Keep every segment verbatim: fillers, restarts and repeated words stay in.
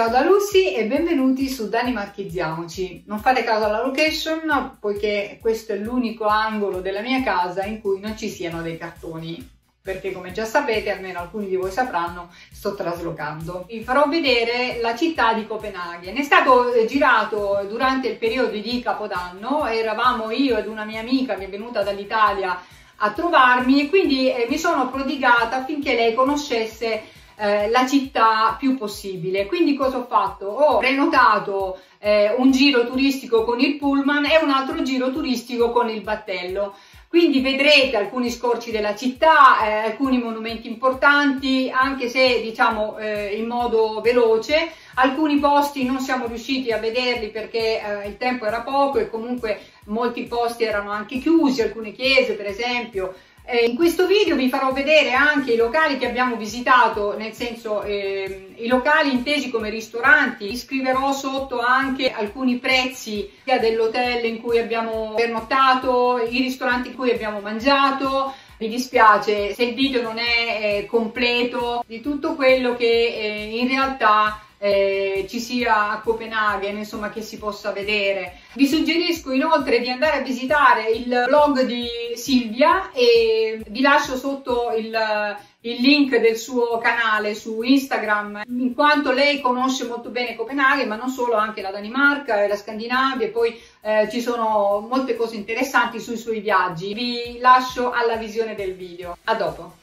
Ciao da Lucy e benvenuti su Dani Marchizziamoci. Non fate caso alla location poiché questo è l'unico angolo della mia casa in cui non ci siano dei cartoni, perché come già sapete, almeno alcuni di voi sapranno, sto traslocando. Vi farò vedere la città di Copenaghen. È stato girato durante il periodo di Capodanno, eravamo io ed una mia amica che è venuta dall'Italia a trovarmi e quindi mi sono prodigata affinché lei conoscesse la città più possibile. Quindi cosa ho fatto? Ho prenotato eh, un giro turistico con il pullman e un altro giro turistico con il battello, quindi vedrete alcuni scorci della città, eh, alcuni monumenti importanti, anche se diciamo eh, in modo veloce. Alcuni posti non siamo riusciti a vederli perché eh, il tempo era poco e comunque molti posti erano anche chiusi, alcune chiese per esempio. In questo video vi farò vedere anche i locali che abbiamo visitato, nel senso eh, i locali intesi come ristoranti. Vi scriverò sotto anche alcuni prezzi sia dell'hotel in cui abbiamo pernottato, i ristoranti in cui abbiamo mangiato. Mi dispiace se il video non è eh, completo di tutto quello che eh, in realtà Eh, ci sia a Copenaghen, insomma, che si possa vedere. Vi suggerisco inoltre di andare a visitare il blog di Silvia e vi lascio sotto il, il link del suo canale su Instagram, in quanto lei conosce molto bene Copenaghen, ma non solo, anche la Danimarca e la Scandinavia, e poi eh, ci sono molte cose interessanti sui suoi viaggi. Vi lascio alla visione del video. A dopo!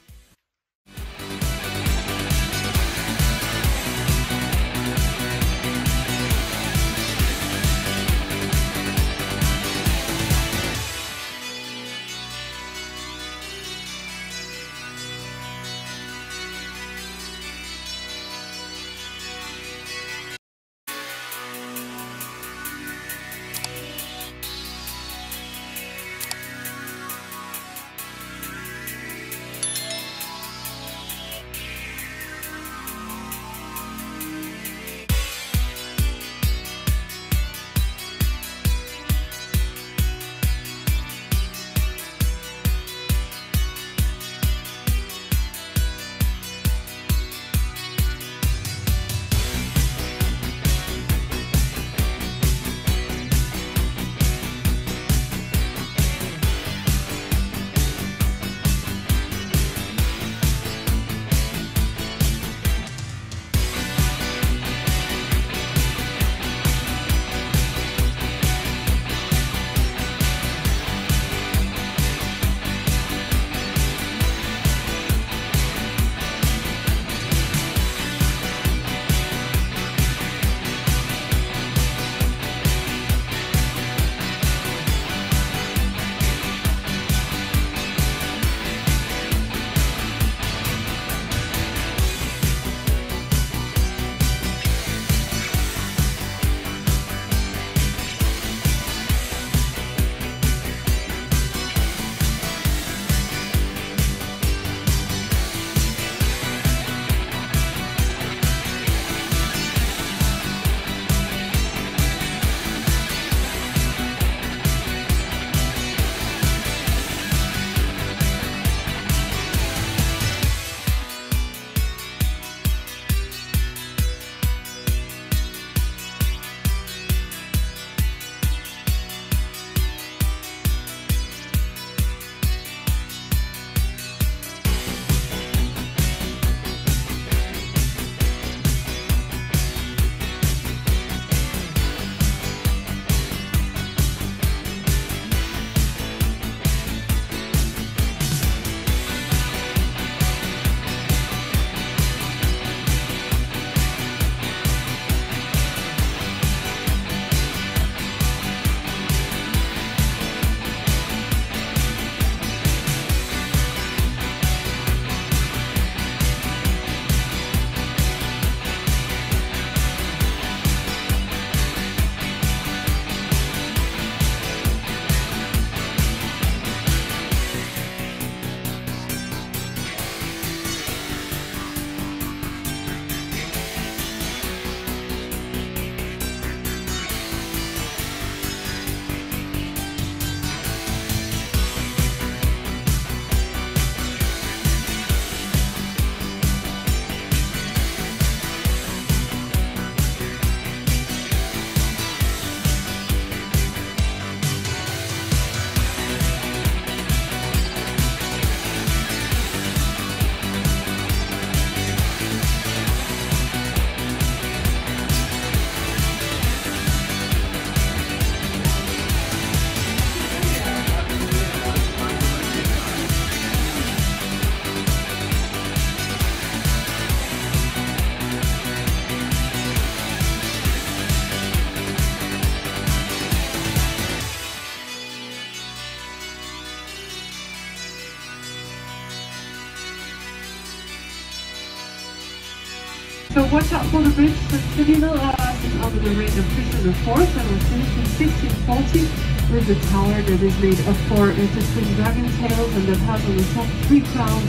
So watch out for the bridge, the citadel is under the reign of Christian the fourth and was finished in sixteen forty with a tower that is made of four interswitched dragon tails and that has on the top three crowns,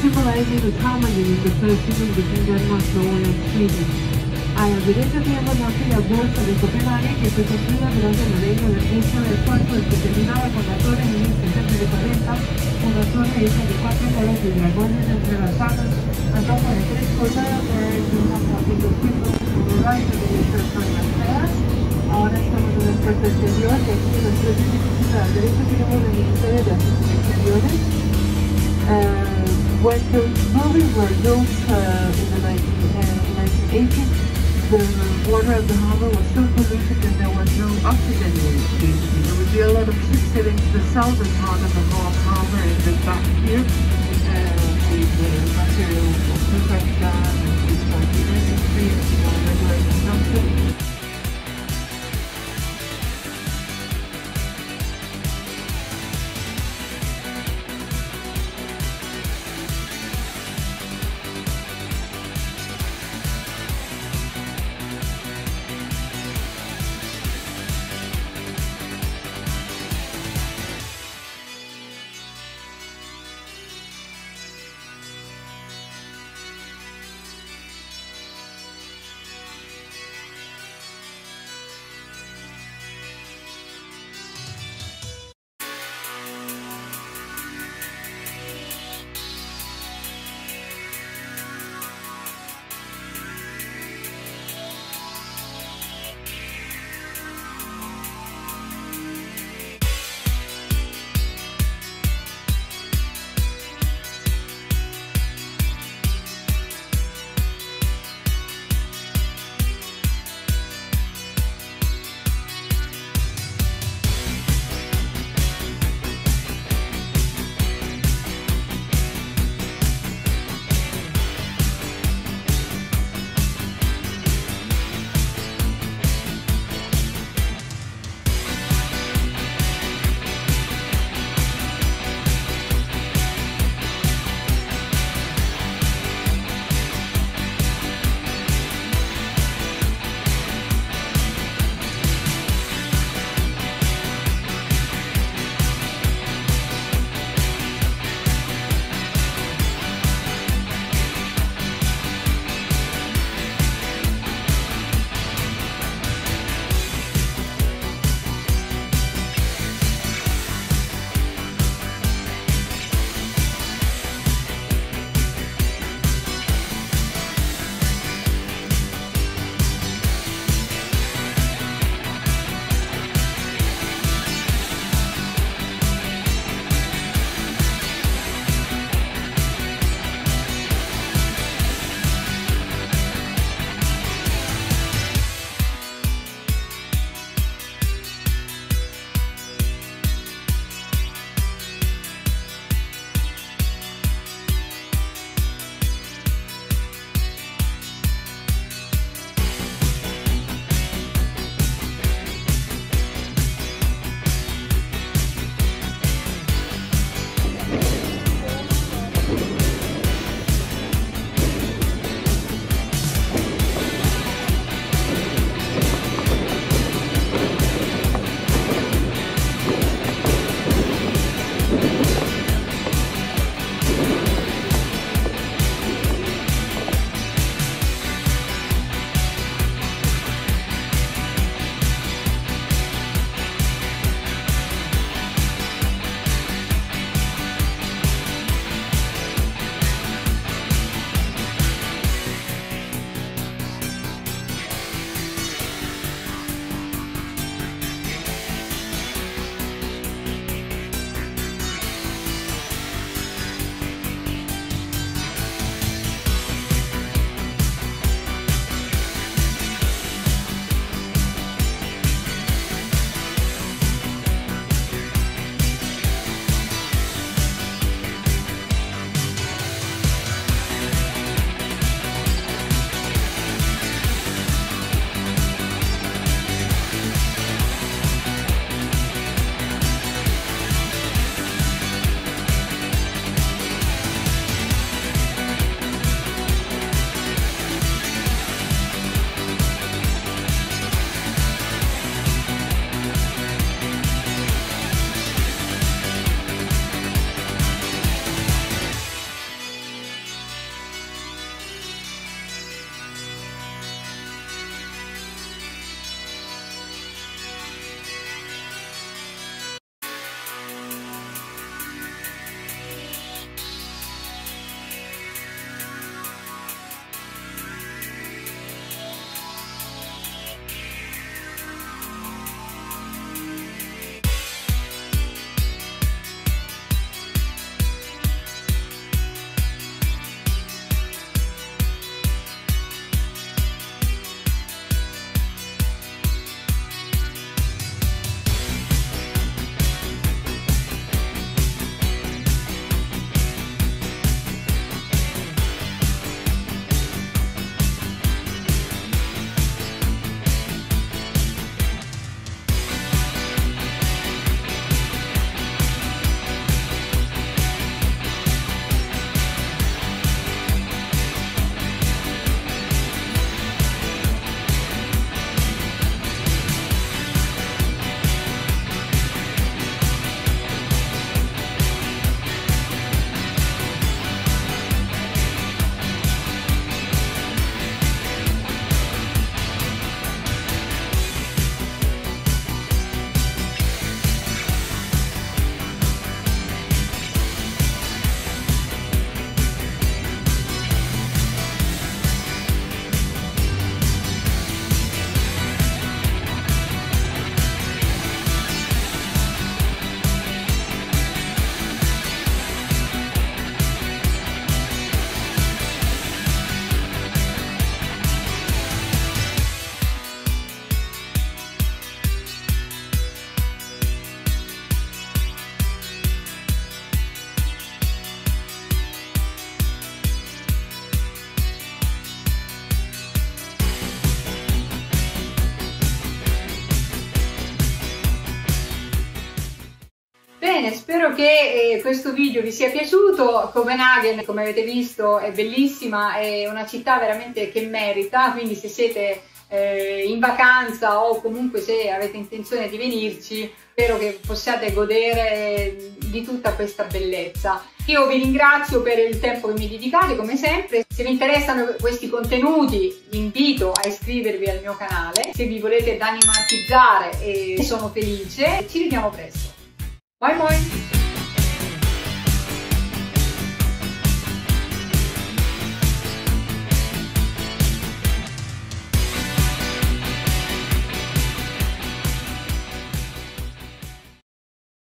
symbolizing the harmony in the first union between Denmark, Norway and Sweden. Alla vedete abbiamo anche la borsa del Copenaghen che si costruiva durante il regno del Cristo del Quarto e che terminava con la torre di millesettecentoquaranta, una torre essa di quattro colori di dragoni entrelazzados, andata di tre colonne per ahora estamos en el puerto exterior y aquí en los tres edificios a la derecha tenemos el Ministerio de Asuntos Exteriores. When those buildings were built uh, in the nineteen eighties, the water of the harbor was so polluted that there was no oxygen in it. There would be a lot of ships sailing to the southern part of the whole harbor and then back here uh, with the material of Sufraga and the Spartan industry and the regular consumption. Spero che eh, questo video vi sia piaciuto. Copenaghen, come avete visto, è bellissima, è una città veramente che merita, quindi se siete eh, in vacanza o comunque se avete intenzione di venirci, spero che possiate godere di tutta questa bellezza. Io vi ringrazio per il tempo che mi dedicate, come sempre. Se vi interessano questi contenuti, vi invito a iscrivervi al mio canale. Se vi volete danimarchizzare, eh, sono felice. Ci vediamo presto. Bye bye!